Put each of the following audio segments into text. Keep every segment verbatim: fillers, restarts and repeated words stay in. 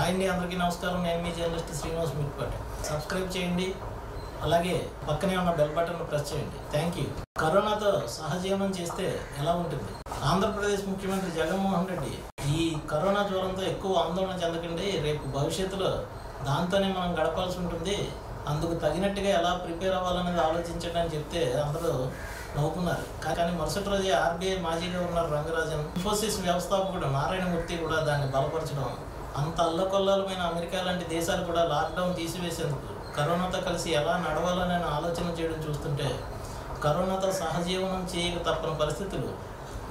High अंडी अंदर की नमस्कार नैन मी जर्नलिस्ट श्रीनिवास मिटपट सब्सक्राइब అలాగే పక్కనే ఉన్న బెల్ బటన్ను ప్రెస్ చేయండి థాంక్యూ కరోనా తో సహజీవనం చేస్తే ఎలా ఉంటుంది ఆంధ్రప్రదేశ్ ముఖ్యమంత్రి జగన్మోహన్ రెడ్డి ఈ కరోనా జ్వరంతో ఎక్కువ ఆందోళన చెందకండి రేపు భవిష్యత్తులో దాంతోనే మనం గడపాల్సి ఉంటుంది అందుకు తగినట్టుగా ఎలా ప్రిపేర్ అవ్వాలనేది ఆలోచించండి అని చెప్తే అందరూ నవ్వుకున్నారు కానీ మరుసటి రోజు ఆర్బీఐ మాజీ గవర్నర్ రంగరాజన్ ఇంఫోసిస్ వ్యవస్థాపకుడు నారాయణ మూర్తి కూడా దాన్ని బలపరచడం అంత అల్లకొల్లలమైన అమెరికా లాంటి దేశాలు కూడా లాక్ డౌన్ తీసివేసేందుకు కరోనా తో కలిసి ఎలా నడవాలని ఆలోచన చేయడం చూస్తుంటే కరోనా తో సహజీవనం చేయక తప్పని పరిస్థితులు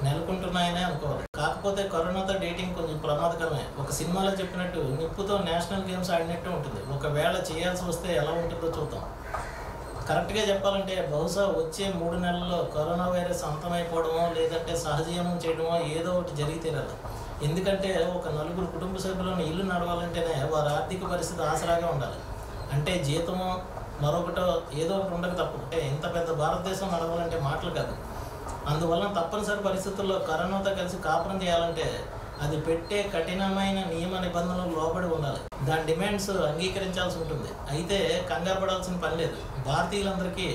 నెలకొంటున్నాయనే అనుకోవాలి కాకపోతే కరోనా తో డేటింగ్ కొంచెం ప్రమాదకరమే ఒక సినిమాలో చెప్పినట్టు నిప్పుతో నేషనల్ గేమ్స్ ఆడినట్టు ఉంటుంది ఒకవేళ చేయాల్సి వస్తే ఎలా ఉంటుందో చూద్దాం కరెక్ట్ గా చెప్పాలంటే బహుశా వచ్చే మూడు నెలల్లో కరోనా వైరస్ అంతమైపోవడమో లేదంటే సహజీవనం చేయడమో ఏదో ఒకటి జరిగితే రాదు ఎందుకంటే ఒక నలుగురు కుటుంబ సభ్యులను ఇల్లు నడవాలంటేనే వారి ఆర్థిక పరిస్థితి ఆసరాగా ఉండాలి అంటే జీతమో మరొకటో ఏదో ఒకటి ఉండక తప్పదు ఇంత పెద్ద భారతదేశం నడవాలంటే మాటలు కాదు అందువల్ల తప్పనిసరి పరిస్థితుల్లో కరోనాతో కలిసి కాపురం చేయాలంటే అది పెట్టే కఠినమైన నియమ నిబంధనలు లోబడి ఉండాలి దాని డిమాండ్స్ అంగీకరించాల్సి ఉంటుంది అయితే కంగారు పడాల్సిన పని లేదు భారతీయులందరికీ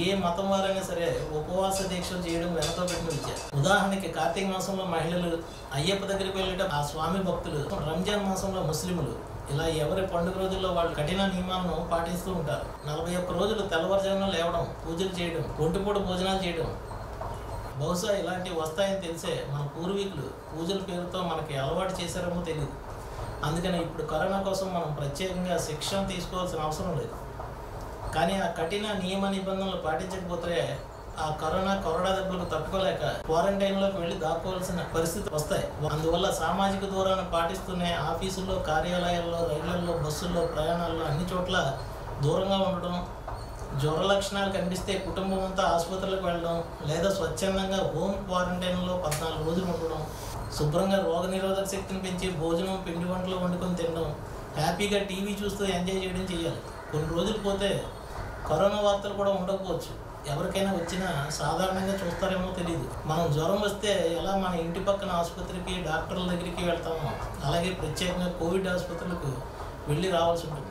ఏ మతం వారైనా సరే ఉపవాస దీక్షలు చేయడం వెనతో పెట్టిన విషయం ఉదాహరణకి కార్తీక మాసంలో మహిళలు అయ్యప్ప దగ్గరికి వెళ్ళట ఆ స్వామి భక్తులు రంజాన్ మాసంలో ముస్లింలు ఇలా ఎవరి పండుగ రోజుల్లో వాళ్ళు కఠిన నియమాలను పాటిస్తూ ఉంటారు నలభై ఒక్క రోజులు తెల్లవారుజామున లేవడం పూజలు చేయడం ఒంటిపూట భోజనాలు చేయడం బహుశా ఇలాంటివి వస్తాయని తెలిసే మన పూర్వీకులు పూజల పేరుతో మనకి అలవాటు చేశారేమో తెలియదు అందుకని ఇప్పుడు కరోనా కోసం మనం ప్రత్యేకంగా శిక్షణ తీసుకోవాల్సిన అవసరం లేదు కానీ ఆ కఠిన నియమ నిబంధనలు పాటించకపోతే ఆ కరోనా కరోనా దెబ్బలకు తట్టుకోలేక క్వారంటైన్లోకి వెళ్ళి దాక్కోవాల్సిన పరిస్థితి వస్తాయి అందువల్ల సామాజిక దూరాన్ని పాటిస్తూనే ఆఫీసుల్లో కార్యాలయాల్లో రైళ్లలో బస్సుల్లో ప్రయాణాల్లో అన్ని చోట్ల దూరంగా ఉండడం జ్వర లక్షణాలు కనిపిస్తే కుటుంబం అంతా ఆసుపత్రులకు వెళ్ళడం లేదా స్వచ్ఛందంగా హోమ్ క్వారంటైన్లో పద్నాలుగు రోజులు ఉండడం శుభ్రంగా రోగ నిరోధక శక్తిని పెంచి భోజనం పిండి వంటలు వండుకొని తినడం హ్యాపీగా టీవీ చూస్తూ ఎంజాయ్ చేయడం చేయాలి కొన్ని రోజులు పోతే కరోనా వార్తలు కూడా ఉండకపోవచ్చు ఎవరికైనా వచ్చినా సాధారణంగా చూస్తారేమో తెలియదు మనం జ్వరం వస్తే ఎలా మన ఇంటి పక్కన ఆసుపత్రికి డాక్టర్ల దగ్గరికి వెళ్తామో అలాగే ప్రత్యేకంగా కోవిడ్ ఆసుపత్రులకు వెళ్ళి రావాల్సి ఉంటుంది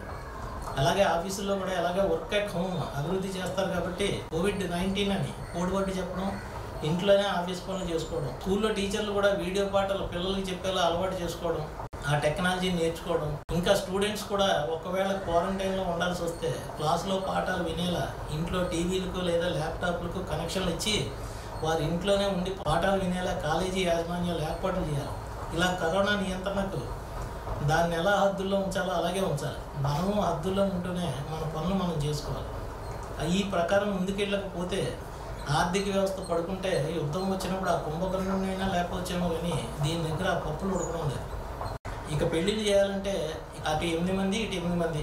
అలాగే ఆఫీసుల్లో కూడా ఎలాగే వర్క్ అట్ హోమ్ అభివృద్ధి చేస్తారు కాబట్టి కోవిడ్ నైన్టీన్ అని కోడిబట్టి చెప్పడం ఇంట్లోనే ఆఫీస్ పనులు చేసుకోవడం స్కూల్లో టీచర్లు కూడా వీడియో పాఠాలు పిల్లలకి చెప్పేలా అలవాటు చేసుకోవడం ఆ టెక్నాలజీ నేర్చుకోవడం ఇంకా స్టూడెంట్స్ కూడా ఒకవేళ క్వారంటైన్లో ఉండాల్సి వస్తే క్లాస్లో పాఠాలు వినేలా ఇంట్లో టీవీలకు లేదా ల్యాప్టాప్లకు కనెక్షన్లు ఇచ్చి వారి ఇంట్లోనే ఉండి పాఠాలు వినేలా కాలేజీ యాజమాన్యం ఏర్పాట్లు చేయాలి ఇలా కరోనా నియంత్రణకు దాన్ని ఎలా హద్దుల్లో ఉంచాలో అలాగే ఉంచాలి మనము హద్దుల్లో ఉంటూనే మన పనులు మనం చేసుకోవాలి ఈ ప్రకారం ముందుకెళ్ళకపోతే ఆర్థిక వ్యవస్థ పడుకుంటే యుద్ధం వచ్చినప్పుడు ఆ కుంభకర్ణుడినైనా లేకపోవచ్చేమో కానీ దీని దగ్గర ఆ పప్పులు ఉడకడం లేదు ఇక పెళ్ళిళ్ళు చేయాలంటే అటు ఎనిమిది మంది ఇటు ఎనిమిది మంది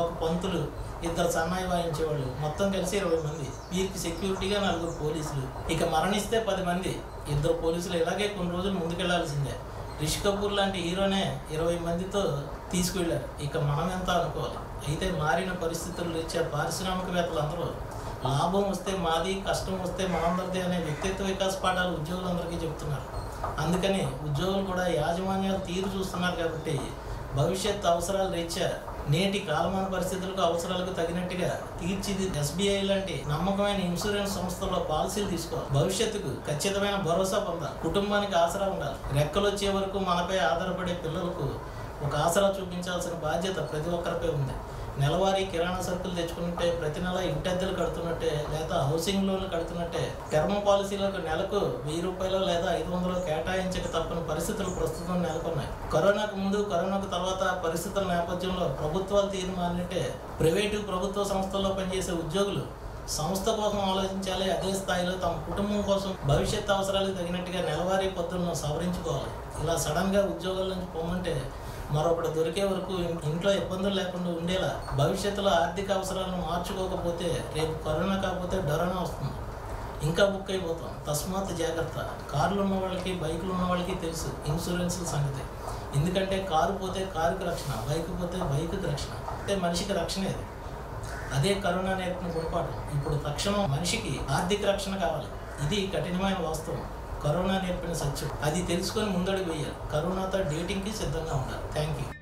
ఒక పంతులు ఇద్దరు సన్నాయి వాయించేవాళ్ళు మొత్తం కలిసి ఇరవై మంది వీరికి సెక్యూరిటీగా నలుగురు పోలీసులు ఇక మరణిస్తే పది మంది ఇద్దరు పోలీసులు ఇలాగే కొన్ని రోజులు ముందుకెళ్లాల్సిందే రిషి కపూర్ లాంటి హీరోనే ఇరవై మందితో తీసుకువెళ్ళారు ఇక మనం ఎంత అనుకోవాలి అయితే మారిన పరిస్థితులు రీత్యా పారిశ్రామికవేత్తలు అందరూ లాభం వస్తే మాది కష్టం వస్తే మనందరిది అనే వ్యక్తిత్వ వికాస పాఠాలు ఉద్యోగులందరికీ చెప్తున్నారు అందుకని ఉద్యోగులు కూడా యాజమాన్యాలు తీరు చూస్తున్నారు కాబట్టి భవిష్యత్ అవసరాల రీత్యా నేటి కాలమాన పరిస్థితులకు అవసరాలకు తగినట్టుగా తీర్చిది ఎస్బీఐ లాంటి నమ్మకమైన ఇన్సూరెన్స్ సంస్థల్లో పాలసీలు తీసుకోవాలి భవిష్యత్తుకు ఖచ్చితమైన భరోసా పొందాలి కుటుంబానికి ఆసరా ఉండాలి రెక్కలు వచ్చే వరకు మనపై ఆధారపడే పిల్లలకు ఒక ఆసరా చూపించాల్సిన బాధ్యత ప్రతి ఒక్కరిపై ఉంది నెలవారీ కిరాణా సరుకులు తెచ్చుకున్నట్టే ప్రతి నెల ఇంటద్దెలు కడుతున్నట్టే లేదా హౌసింగ్ లోన్లు కడుతున్నట్టే టర్మ్ పాలసీలకు నెలకు వెయ్యి రూపాయలు లేదా ఐదు వందలు కేటాయించక తప్పని పరిస్థితులు ప్రస్తుతం నెలకొన్నాయి కరోనాకు ముందు కరోనాకు తర్వాత పరిస్థితుల నేపథ్యంలో ప్రభుత్వాలు తీర్మానింటే ప్రైవేటు ప్రభుత్వ సంస్థల్లో పనిచేసే ఉద్యోగులు సంస్థ కోసం ఆలోచించాలి అదే స్థాయిలో తమ కుటుంబం కోసం భవిష్యత్ అవసరాలకు తగినట్టుగా నెలవారీ పద్ధతులను సవరించుకోవాలి ఇలా సడన్ గా ఉద్యోగాల నుంచి పొమ్మంటే మరొకటి దొరికే వరకు ఇంట్లో ఇబ్బందులు లేకుండా ఉండేలా భవిష్యత్తులో ఆర్థిక అవసరాలను మార్చుకోకపోతే రేపు కరోనా కాకపోతే డరోనా వస్తుంది ఇంకా బుక్ అయిపోతాం తస్మాత్ జాగ్రత్త కార్లు ఉన్న వాళ్ళకి బైకులు ఉన్న వాళ్ళకి తెలుసు ఇన్సూరెన్స్ సంగతి ఎందుకంటే కారు పోతే కారుకి రక్షణ బైక్ పోతే బైక్కి రక్షణ అంటే మనిషికి రక్షణ ఇది అదే కరోనా నేర్పిన గుణపాఠం ఇప్పుడు తక్షణం మనిషికి ఆర్థిక రక్షణ కావాలి ఇది కఠినమైన వాస్తవం కరోనా నేర్పిన సత్యం అది తెలుసుకొని ముందడుగు వేయాలి కరోనాతో డేటింగ్ కి సిద్ధంగా ఉండాలి థాంక్యూ।